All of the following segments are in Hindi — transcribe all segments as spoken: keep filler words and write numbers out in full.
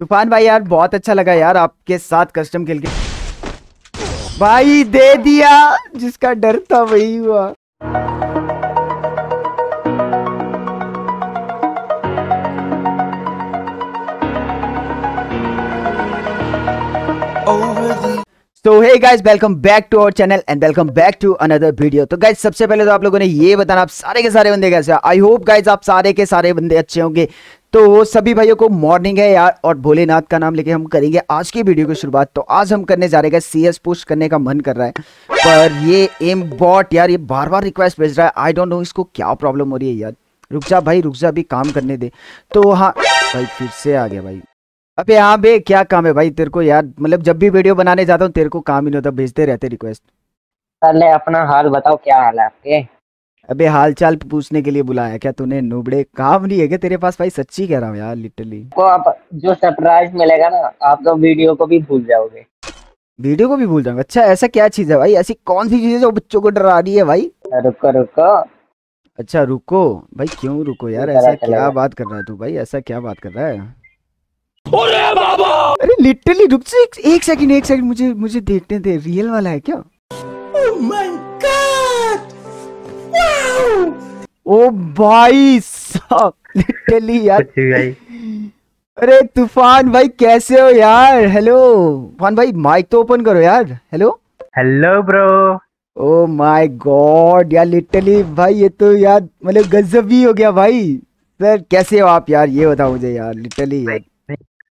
तूफान भाई यार बहुत अच्छा लगा यार आपके साथ कस्टम खेल के। भाई दे दिया, जिसका डर था वही हुआ। तो hey guys welcome back to our channel and welcome back to another video. तो गाइस सबसे पहले तो आप लोगों ने ये बताना आप सारे के सारे बंदे कैसे, आई होप गाइस आप सारे के सारे बंदे अच्छे होंगे। तो वो सभी भाइयों को मॉर्निंग है यार, और भोलेनाथ का नाम लेके हम करेंगे आज की वीडियो की शुरुआत। तो आज हम करने जा रहे हैं सीएस पुश करने का मन कर रहा है, पर ये एम बॉट यार ये बार बार रिक्वेस्ट भेज रहा है। आई डोंट नो इसको क्या प्रॉब्लम हो रही है यार। रुक जा भाई रुक जा, अभी काम करने दे। तो हाँ भाई फिर से आ गया भाई। अबे हाँ बे क्या काम है भाई तेरे को यार, मतलब जब भी वीडियो बनाने जाता हूँ तेरे को काम ही नहीं होता, भेजते रहते रिक्वेस्ट। पहले अपना हाल बताओ क्या हाल है आपके। अबे हालचाल पूछने के लिए बुलाया क्या तूने नूबड़े, काम नहीं है क्या तेरे पास। भाई सच्ची कह रहा हूँ यार लिटरली। को आप जो सरप्राइज मिलेगा ना आप तो वीडियो को भी भूल जाओगे। वीडियो को भी भूल जाओगे? अच्छा ऐसा क्या चीज है भाई, ऐसी कौन सी चीज है जो बच्चों को डरा रही है भाई। रुको रुको। अच्छा रुको भाई, क्यों रुको यार, ऐसा क्या बात कर रहा है तू भाई, ऐसा क्या बात कर रहा है। अरे लिटरली रुक से एक सेकंड एक सेकंड मुझे मुझे देखने दे, रियल वाला है क्या। ओ भाई साहब लिटरली यार। अरे तूफान भाई कैसे हो यार। हेलो तूफान भाई माइक तो ओपन करो यार। Hello hello bro. Oh my god यार लिटरली भाई ये तो यार मतलब गजब ही हो गया भाई। सर कैसे हो आप यार, ये बताओ मुझे यार लिटरली यार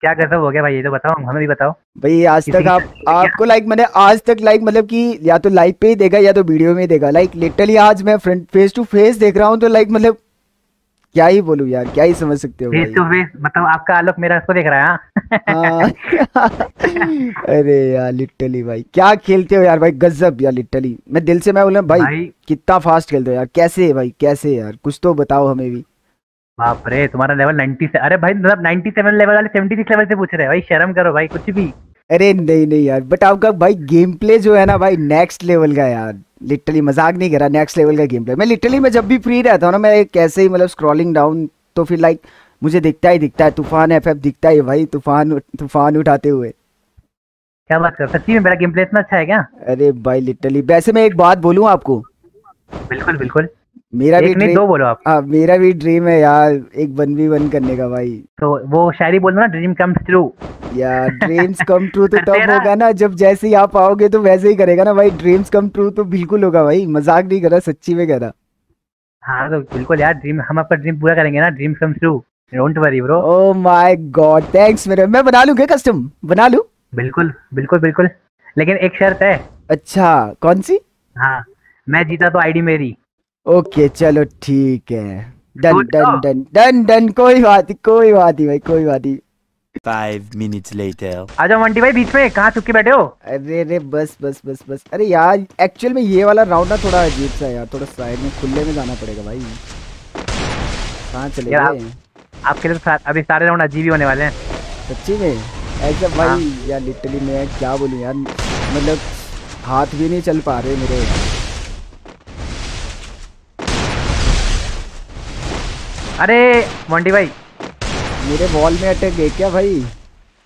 क्या गजब हो गया भाई, ये तो बताओ हमें भी बताओ भाई। आज तक आप आपको लाइक मैंने आज तक लाइक मतलब कि या तो लाइव पे ही देखा या तो वीडियो में देखा। लाइक लिटरली आज मैं फ्रंट फेस टू फेस देख रहा हूँ, तो लाइक मतलब क्या ही बोलूं यार, क्या ही समझ सकते हो। फेस टू फेस मतलब आपका आलोक मेरा उसको देख रहा है। अरे यार लिटरली भाई क्या खेलते हो यार भाई, गजब यार लिटरली। मैं दिल से मैं बोला भाई कितना फास्ट खेलते हो यार, कैसे भाई कैसे यार, कुछ तो बताओ हमें भी। बाप रे तुम्हारा लेवल नाइंटी से, अरे भाई मतलब नाइंटी सेवन लेवल वाले सेवेंटी सिक्स लेवल से पूछ रहे हैं भाई, शर्म करो भाई कुछ भी। अरे नहीं नहीं यार बट आपका भाई गेम प्ले जो है ना भाई नेक्स्ट लेवल का यार, लिटरली मजाक नहीं कर रहा, नेक्स्ट लेवल का गेम प्ले। मैं लिटरली मैं जब भी फ्री रहता हूँ ना मैं कैसे ही मतलब स्क्रॉलिंग डाउन तो फिर लाइक मुझे दिखता ही दिखता है तूफान एफ एफ दिखता है भाई, तूफान तूफान उठाते हुए। क्या बात कर, सच्ची में मेरा गेम प्ले इतना अच्छा है क्या। अरे भाई लिटरली वैसे मैं एक बात बोलूँ आपको। बिल्कुल बिल्कुल। मेरा भी ड्रीम, दो बोलो आप। आ, मेरा भी ड्रीम है यार एक वन वी वन करने का भाई। तो वो शायरी बोलना ना, ड्रीम कम्स ट्रू यार। ड्रीम्स कम ट्रू तो तब होगा ना जब जैसे ही आप आओगे तो वैसे ही करेगा ना भाई। ड्रीम्स कम ट्रू तो बिल्कुल होगा भाई, मजाक नहीं कर रहा सच्ची में कह रहा। हाँ तो बिल्कुल यार ड्रीम, हम आपका ड्रीम पूरा करेंगे ना, dream come true don't worry bro. Oh my god thanks मेरे, मैं बना लूं क्या कस्टम, बना लूं। बिल्कुल बिल्कुल बिल्कुल, लेकिन एक शर्त है। अच्छा कौन सी। हाँ मैं जीता तो आईडी मेरी। ओके चलो ठीक है, done done done done done, कोई बात कोई बात भाई कोई बात। Five minutes later. आ जाओ मंटी भाई बीच में, कहाँ चुपके बैठे हो। अरे अरे बस बस बस बस। अरे यार एक्चुअल में ये वाला राउंड ना थोड़ा अजीब सा यार, थोड़ा साइड में खुले में जाना पड़ेगा भाई। कहाँ चले गए आपके लिए, अभी सारे राउंड अजीब ही होने वाले हैं सच्ची में ऐसा भाई। हाँ। यार लिटरली मैं क्या बोलूँ यार, मतलब हाथ भी नहीं चल पा रहे मेरे। अरे मोंटी भाई मेरे बॉल में अटक गए क्या भाई।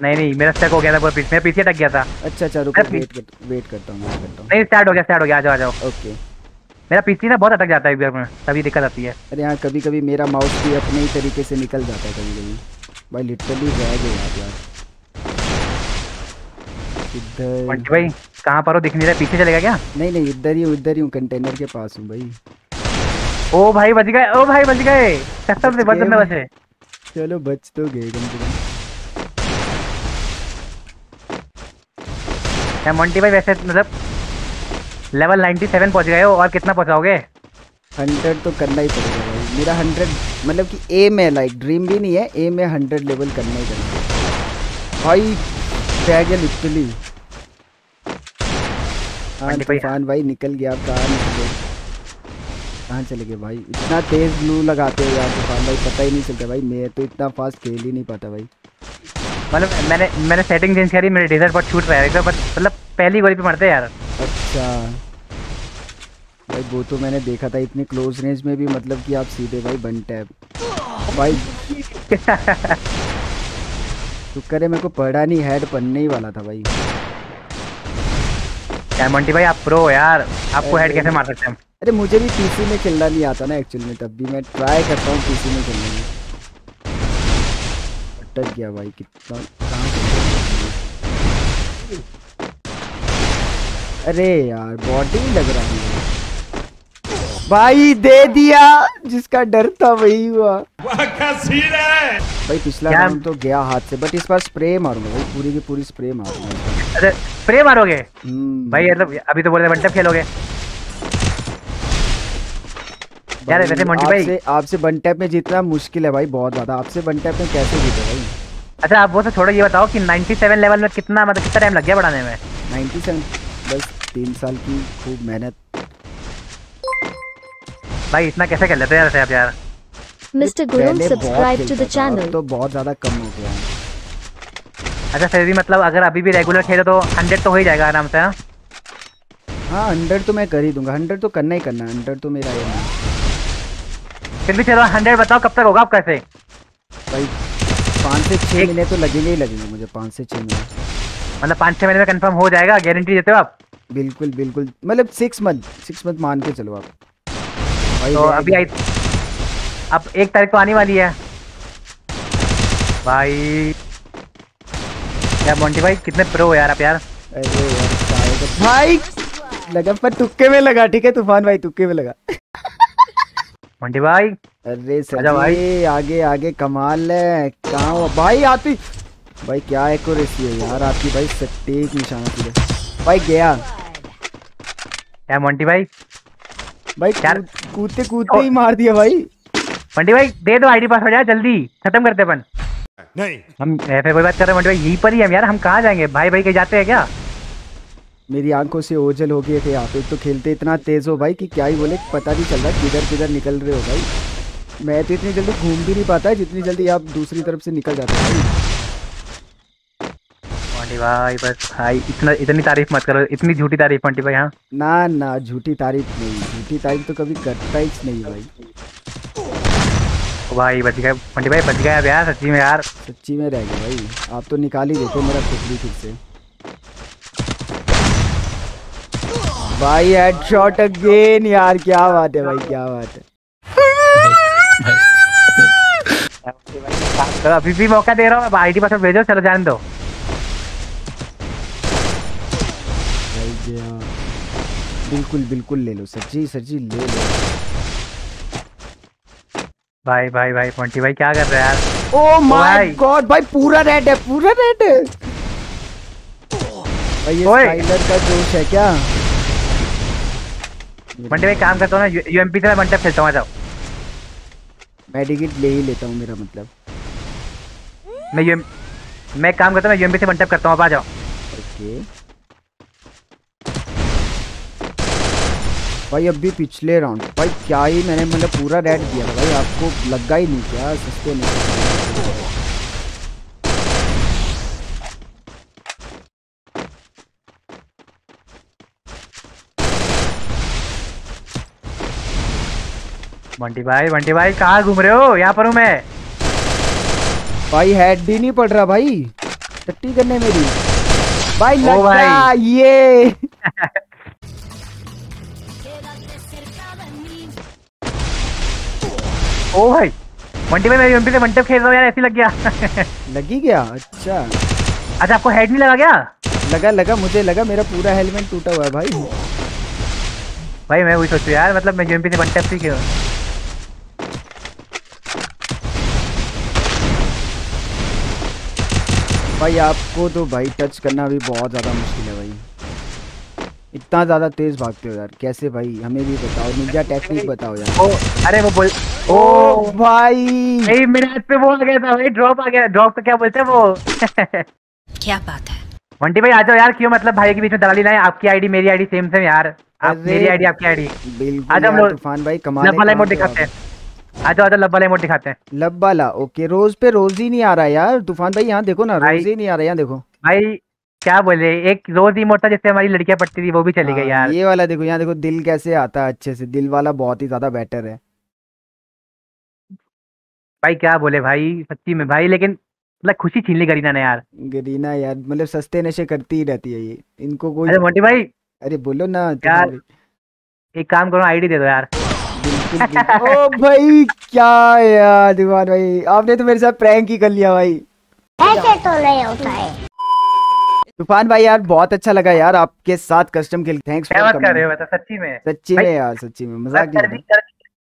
नहीं नहीं मेरा स्टक हो गया था, पूरा पीछे पीछे अटक गया था। अच्छा अच्छा रुको वेट वेट करता हूँ करता हूँ। नहीं स्टार्ट हो गया स्टार्ट हो गया, आ जाओ आ जाओ। ओके मेरा पीछे ना बहुत अटक जाता है इधर में, तभी दिक्कत आती है। अरे हाँ कभी कभी मेरा माउस भी अपने ही तरीके से निकल जाता है कभी कभी भाई, लिटरली रैग हो जाता है। मोंटी भाई कहाँ पर हो, दिख नहीं रहा, पीछे चलेगा क्या। नहीं नहीं इधर ही उधर ही हूँ, कंटेनर के पास हूँ भाई। ओ भाई बच गए, ओ भाई बच गए, कसम से बचने बचे। चलो बच तो गए कम से कम। या मोंटी भाई वैसे मतलब लेवल नाइंटी सेवन पहुंच गए हो, और कितना पहुंचाओगे। हंड्रेड तो करना ही पड़ेगा भाई, मेरा हंड्रेड मतलब कि एम है, लाइक ड्रीम भी नहीं है, एम है हंड्रेड लेवल करना ही करना भाई। टैग है लिटरली। हाँ तूफान भाई निकल गया, कहाँ निकल गया, कहाँ चले गए भाई। इतना तेज ग्लू लगाते हो यार तूफान भाई, पता ही नहीं चलता भाई, मैं तो इतना फास्ट खेल ही नहीं पाता भाई। मतलब मैंने मैंने सेटिंग चेंज करी, मेरे डेजर्ट पर छूट रहा है एकदम, मतलब पहली गोली पे मरते यार। अच्छा भाई वो तो मैंने देखा था, इतनी क्लोज रेंज में भी मतलब कि आप सीधे भाई वन टैप भाई। शुक्र है मेरे को पड़ा नहीं, हेड पड़ने ही वाला था भाई। मोंटी भाई आप प्रो हो यार, आपको हेड कैसे मार सकते हैं? अरे मुझे भी पीसी में खेलना नहीं आता ना एक्चुअल में, तब भी मैं ट्राई करता हूँ पीसी में खेलने में। अटक गया भाई कितना। अरे यार बॉडी लग रहा है भाई, दे दिया जिसका डर था वही हुआ। है भाई पिछला राउंड तो गया हाथ से, बट इस बार स्प्रे मारूंगा भाई, पूरी की पूरी स्प्रे मारूंगा। अरे स्प्रे मारोगे भाई? मतलब अभी तो बोल रहे वन टैप खेलोगे यार। वैसे मोंटी भाई आपसे वन टैप में जीतना मुश्किल है भाई, बहुत ज्यादा। आपसे वन टैप में कैसे जीते भाई? अच्छा आप वो तो छोड़ो, ये बताओ कि सत्तानवे लेवल में कितना मतलब कितना टाइम लग गया बढ़ाने में? सत्तानवे बस तीन साल की खूब मेहनत भाई। इतना कैसे कर लेते हैं यार आप यार? मिस्टर गुरुम सब्सक्राइब टू द चैनल। तो बहुत ज्यादा कम हो गया। अच्छा फिर भी मतलब अगर अभी भी रेगुलर खेले तो हंड्रेड तो हो ही जाएगा आराम से। हाँ हंड्रेड तो मैं कर ही दूंगा, हंड्रेड तो करना ही करना, हंड्रेड तो मेरा ही है। फिर भी चलो हंड्रेड बताओ कब तक होगा आप कैसे? भाई पाँच से छः महीने तो लगेंगे ही लगेंगे मुझे, पाँच से छः महीने मतलब पाँच छः महीने में कंफर्म हो जाएगा, गारंटी देते हो आप? बिल्कुल बिल्कुल, मतलब सिक्स मंथ सिक्स मंथ मान के चलो आप। तो अभी आई अब एक तारीख तो आने वाली है भाई। यार मोंटी भाई कितने प्रो हो यार आप यार। अरे यार भाई लगा पर तुक्के में लगा, ठीक है तूफान भाई तुक्के में लगा। मोंटी भाई अरे सजा भाई आगे आगे कमाल है। कहाँ हुआ भाई आपकी? भाई क्या एक्यूरेसी है यार आपकी भाई, सटीक निशाना सीधा भाई गया। क्या मोंटी भाई भाई कूदते कूदते ही मार दिया भाई। मोंटी भाई दे दो आईडी पासवर्ड यार, जल्दी खत्म करते अपन। नहीं हम ऐसे कोई बात कर रहे मोंटी भाई, यहीं पर ही हम यार, हम कहाँ जाएंगे भाई? भाई के जाते हैं क्या? मेरी आंखों से ओझल हो गए थे आप, एक तो खेलते इतना तेज हो भाई कि क्या ही बोले, पता नहीं चल रहा किधर किधर निकल रहे हो भाई। मैं तो इतनी जल्दी घूम भी नहीं पाता जितनी जल्दी आप दूसरी तरफ से निकल जाते हैं मोंटी भाई। बस भाई इतना इतनी तारीफ मत करो, इतनी झूठी तारीफ मोंटी भाई। हाँ ना ना झूठी तारीफ नहीं, झूठी तारीफ तो कभी करता ही नहीं भाई। भाई बच गया मोंटी भाई, बच गया यार सच्ची में यार, सच्ची में रह गया भाई। आप तो निकाल ही देते मेरा कुछ भी ठीक से भाई। हेडशॉट अगेन यार, क्या बात है भाई, क्या बात है। तो अभी भी मौका दे रहा हूँ, आईडी पासवर्ड भेजो, चलो जान दो। बिल्कुल बिल्कुल ले लो सच्ची सच्ची ले लो भाई। भाई भाई मोंटी भाई क्या कर रहे हैं यार? ओ माय गॉड भाई पूरा रेड है, पूरा रेड है भाई। ये स्काइलर का जोश है क्या? मंडे में काम करता हूँ ना, यूएमपी से मैं मंडे खेलता हूँ। जाओ मेडिकेट ले ही लेता हूँ, मेरा मतलब मैं यूएम मैं काम करता हूँ, मैं यूएमपी से मंडे करता हूँ। आप आ जाओ। ओके भाई अब भी पिछले राउंड भाई क्या ही मैंने मतलब पूरा रेड दिया भाई, आपको लगा ही नहीं क्या सस्ते नहीं? मोंटी भाई मोंटी भाई कहाँ घूम रहे हो? यहाँ पर हूँ मैं भाई, हेड भी नहीं पड़ रहा भाई, टट्टी करने मेरी भाई लग गया ये। ओ भाई मोंटी भाई मैं यूएमपी से वन टैप खेल रहा हूँ यार, ऐसी लग गया। लगी गया? अच्छा अच्छा आपको हेड नहीं लगा क्या? लगा लगा मुझे लगा, मेरा पूरा हेलमेट टूटा हुआ है भाई। भाई मैं वही सोचूं यार, मतलब मैं यूएमपी से वन टैप खेल रहा हूँ। भाई आपको तो भाई टच करना भी बहुत ज़्यादा मुश्किल है भाई, इतना ज़्यादा तेज़ भागते हो यार कैसे भाई? हमें भी बताओ, निंजा टेक्निक बताओ यार। ओ अरे वो बोल ओ, ओ भाई नहीं मेरे हाथ पे वो आ गया था भाई, ड्रॉप आ गया। ड्रॉप तो क्या बोलते हैं वो। क्या बात है मोंटी भाई आ जाओ यार, क्यों मतलब भाई के बीच में दलाली ना है। आपकी आईडी मेरी आईडी सेम सेम यार, आप मेरी आईडी आपकी आईडी बिल्कुल। आ जाओ हम लोग तूफान भाई कमाल वाला मोड दिखाते हैं। आजा आजा लब्बा मोड दिखाते हैं। लब्बाला ओके, रोज पे रोज ही नहीं आ रहा यार तूफान भाई, यहाँ देखो ना रोज ही नहीं आ रहा। यहाँ देखो भाई क्या बोले, एक रोज ही मोटा जिससे हमारी लड़कियां पटती थी वो भी चली गई यार। ये वाला देखो, यहाँ देखो दिल कैसे आता है अच्छे से, दिल वाला बहुत ही ज्यादा बेटर है भाई। क्या बोले भाई सच्ची में भाई, लेकिन मतलब खुशी छीन ली गरीना ने यार। गरीना यार मतलब सस्ते नशे करती ही रहती है ये, इनको कोई। अरे मोटी भाई, अरे बोलो ना यार, एक काम करो आईडी दे दो यार। बिल्कुल, बिल्कुल। ओ भाई क्या यार दीवान भाई, आपने तो मेरे साथ प्रैंक ही कर लिया भाई, ऐसे तो नहीं होता है। तूफान भाई यार बहुत अच्छा लगा यार आपके साथ कस्टम खेल, थैंक्स फॉर कमिंग। सच्ची में सच्ची में यार, सच्ची में मजाक नहीं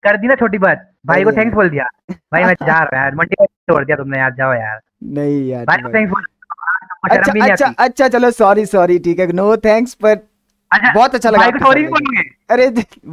कर दी ना छोटी बात, भाई को थैंक्स बोल दिया भाई। मैं जा रहा यार, मंडी में छोड़ दिया तुमने यार, जाओ यार। नहीं यार भाई थैंक्स बोल, अच्छा अच्छा अच्छा चलो सॉरी सॉरी ठीक है, नो थैंक्स, पर बहुत अच्छा लगा। सॉरी भी बोलेंगे? अरे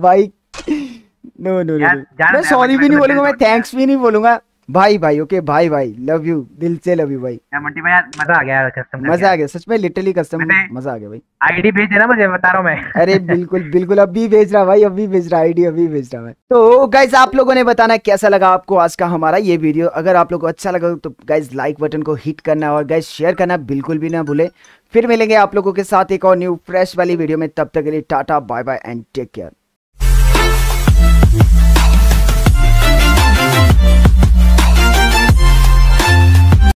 भाई नो नो नो, मैं सॉरी भी नहीं बोलूंगा, मैं थैंक्स भी नहीं बोलूंगा। भाई भाई ओके भाई भाई, लव यू, दिल से लव यू भाई। मंटी भाई यार मजा आ गया यार, कस्टम मजा आ गया सच में, लिटरली कस्टम मजा आ गया भाई। आईडी भेज देना मुझे, बता रहा हूं मैं। अरे बिल्कुल बिल्कुल, अभी भेज रहा भाई, अभी भेज रहा आईडी, अभी भेज रहा मैं। तो गाइज आप लोगों ने बताना कैसा लगा आपको आज का हमारा ये वीडियो। अगर आप लोगों को अच्छा लगा तो गाइज लाइक बटन को हिट करना और गाइज शेयर करना बिल्कुल भी ना भूले। फिर मिलेंगे आप लोगों के साथ एक और न्यू फ्रेश वाली वीडियो में, तब तक के लिए tata bye bye and take care.